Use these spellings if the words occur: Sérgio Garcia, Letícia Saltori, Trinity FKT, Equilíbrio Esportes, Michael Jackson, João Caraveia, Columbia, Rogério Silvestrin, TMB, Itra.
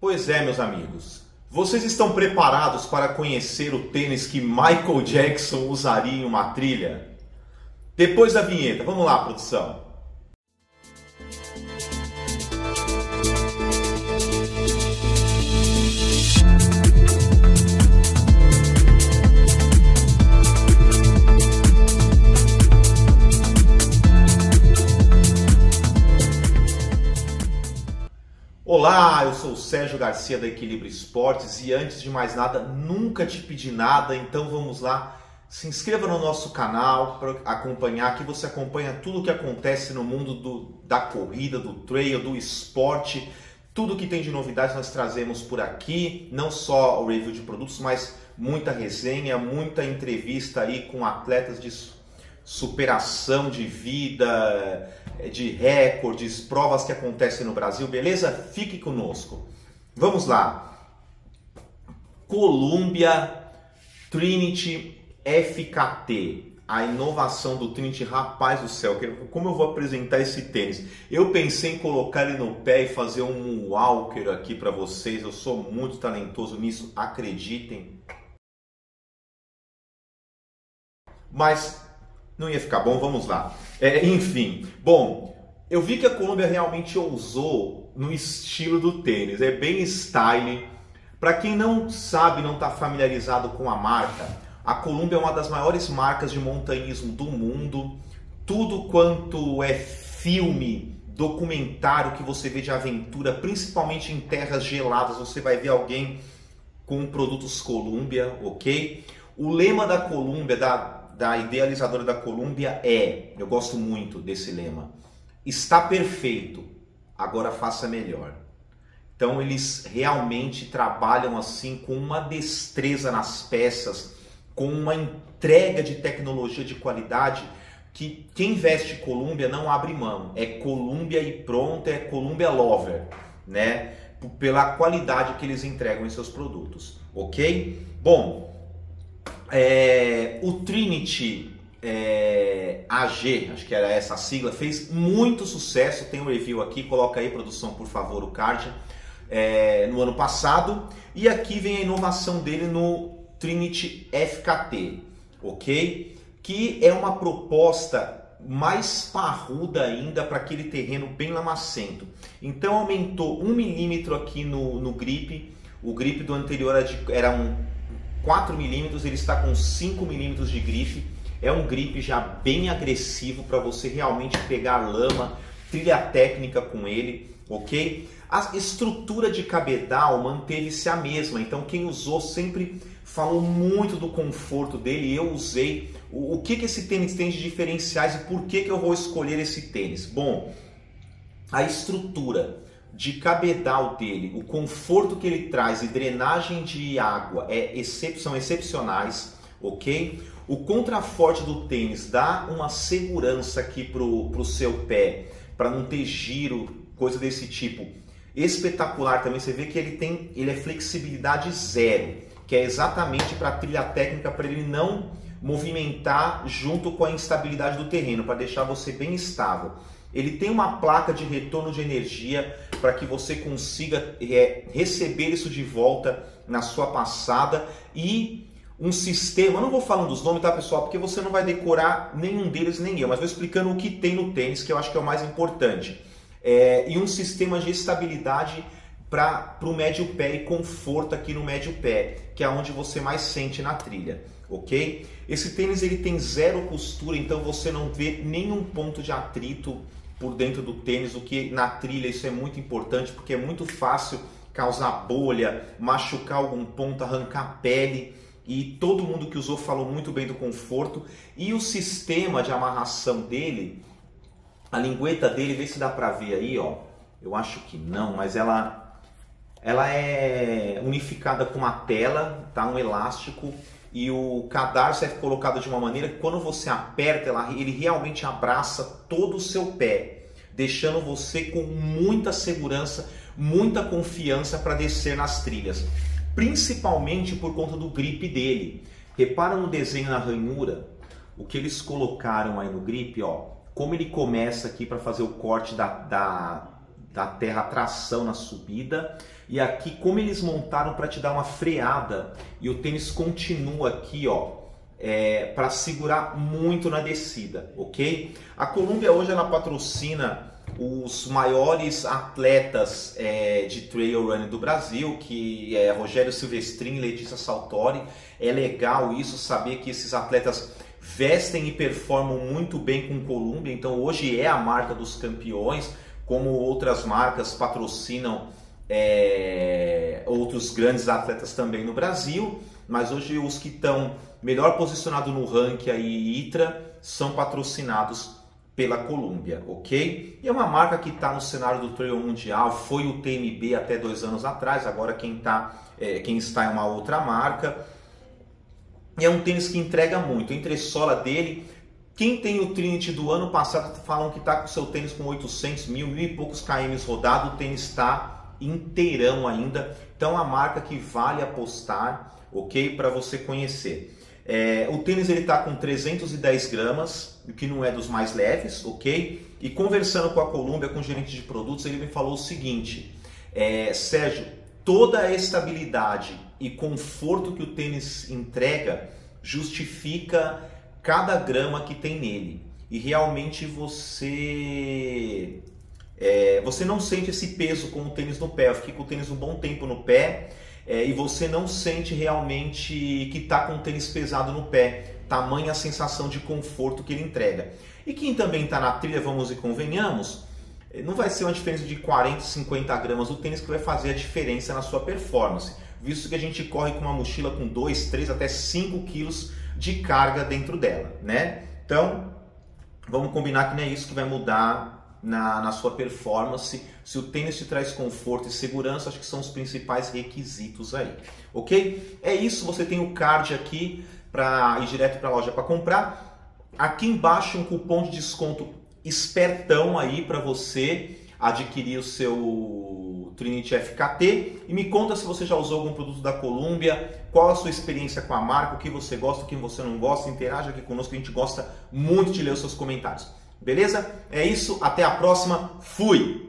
Pois é, meus amigos, vocês estão preparados para conhecer o tênis que Michael Jackson usaria em uma trilha? Depois da vinheta, vamos lá, produção! Olá, eu sou o Sérgio Garcia da Equilíbrio Esportes e antes de mais nada, nunca te pedi nada, então vamos lá, se inscreva no nosso canal para acompanhar, aqui você acompanha tudo o que acontece no mundo da corrida, do trail, do esporte, tudo que tem de novidades nós trazemos por aqui, não só o review de produtos, mas muita resenha, muita entrevista aí com atletas de superação de vida, de recordes, provas que acontecem no Brasil, beleza? Fique conosco. Vamos lá. Columbia Trinity FKT. A inovação do Trinity, rapaz do céu, como eu vou apresentar esse tênis? Eu pensei em colocar ele no pé e fazer um walker aqui para vocês. Eu sou muito talentoso nisso, acreditem. Mas não ia ficar bom, vamos lá. Enfim, bom, eu vi que a Columbia realmente ousou no estilo do tênis, é bem style. Para quem não sabe, não está familiarizado com a marca, a Columbia é uma das maiores marcas de montanhismo do mundo. Tudo quanto é filme, documentário que você vê de aventura, principalmente em terras geladas, você vai ver alguém com produtos Columbia, ok? O lema da Columbia, da idealizadora da Columbia eu gosto muito desse lema, está perfeito, agora faça melhor. Então eles realmente trabalham assim com uma destreza nas peças, com uma entrega de tecnologia de qualidade que quem veste Columbia não abre mão, é Columbia e pronto, é Columbia lover, né? Pela qualidade que eles entregam em seus produtos, ok? Bom, o Trinity AG, acho que era essa a sigla, fez muito sucesso, tem um review aqui, coloca aí produção por favor o card, no ano passado, e aqui vem a inovação dele no Trinity FKT, ok? Que é uma proposta mais parruda ainda para aquele terreno bem lamacento, então aumentou 1 milímetro aqui no grip, o grip do anterior era um 4 milímetros, ele está com 5 milímetros de grife, é um grip já bem agressivo para você realmente pegar lama, trilha técnica com ele, ok? A estrutura de cabedal manteve-se a mesma, então quem usou sempre falou muito do conforto dele, eu usei. O que esse tênis tem de diferenciais e por que eu vou escolher esse tênis? Bom, a estrutura de cabedal dele, o conforto que ele traz e drenagem de água são excepcionais, ok? O contraforte do tênis dá uma segurança aqui pro seu pé, para não ter giro, coisa desse tipo. Espetacular também, você vê que ele é flexibilidade zero, que é exatamente para trilha técnica, para ele não movimentar junto com a instabilidade do terreno, para deixar você bem estável. Ele tem uma placa de retorno de energia para que você consiga receber isso de volta na sua passada e um sistema, eu não vou falando dos nomes, tá pessoal, porque você não vai decorar nenhum deles, nem eu, mas vou explicando o que tem no tênis, que eu acho que é o mais importante, e um sistema de estabilidade para o médio pé e conforto aqui no médio pé, que é onde você mais sente na trilha, ok? Esse tênis ele tem zero costura, então você não vê nenhum ponto de atrito por dentro do tênis, o que na trilha isso é muito importante, porque é muito fácil causar bolha, machucar algum ponto, arrancar pele, e todo mundo que usou falou muito bem do conforto, e o sistema de amarração dele, a lingueta dele, vê se dá pra ver aí, ó, eu acho que não, mas ela é unificada com uma tela, tá? Um elástico, e o cadarço é colocado de uma maneira que quando você aperta, ele realmente abraça todo o seu pé, deixando você com muita segurança, muita confiança para descer nas trilhas, principalmente por conta do grip dele. Repara no desenho na ranhura, o que eles colocaram aí no grip, ó, como ele começa aqui para fazer o corte da terra, tração na subida. E aqui, como eles montaram para te dar uma freada, e o tênis continua aqui, ó, para segurar muito na descida, ok? A Columbia hoje ela patrocina os maiores atletas de trail running do Brasil, que é Rogério Silvestrin, Letícia Saltori. É legal isso, saber que esses atletas vestem e performam muito bem com Columbia. Então hoje é a marca dos campeões, como outras marcas patrocinam outros grandes atletas também no Brasil, mas hoje os que estão melhor posicionados no ranking aí, Itra, são patrocinados pela Columbia, ok? E é uma marca que está no cenário do trail mundial, foi o TMB até 2 anos atrás, agora quem está é uma outra marca. E é um tênis que entrega muito, a entressola dele. Quem tem o Trinity do ano passado falam que está com o seu tênis com 800 mil, mil e poucos km rodado, o tênis está inteirão ainda. Então é uma marca que vale apostar, ok? Para você conhecer. O tênis ele está com 310 gramas, o que não é dos mais leves, ok? E conversando com a Columbia, com o gerente de produtos, ele me falou o seguinte: Sérgio, toda a estabilidade e conforto que o tênis entrega justifica cada grama que tem nele, e realmente você não sente esse peso com o tênis no pé. Eu fiquei com o tênis um bom tempo no pé, e você não sente realmente que está com o tênis pesado no pé, tamanha a sensação de conforto que ele entrega. E quem também está na trilha, vamos e convenhamos, não vai ser uma diferença de 40, 50 gramas do tênis que vai fazer a diferença na sua performance, visto que a gente corre com uma mochila com 2, 3, até 5 quilos de carga dentro dela, né? Então, vamos combinar que não é isso que vai mudar na sua performance. Se o tênis te traz conforto e segurança, acho que são os principais requisitos aí, ok? É isso, você tem o card aqui para ir direto para a loja para comprar. Aqui embaixo um cupom de desconto espertão aí para você adquirir o seu Trinity FKT. E me conta se você já usou algum produto da Columbia, qual a sua experiência com a marca, o que você gosta, o que você não gosta. Interaja aqui conosco, a gente gosta muito de ler os seus comentários. Beleza? É isso, até a próxima. Fui!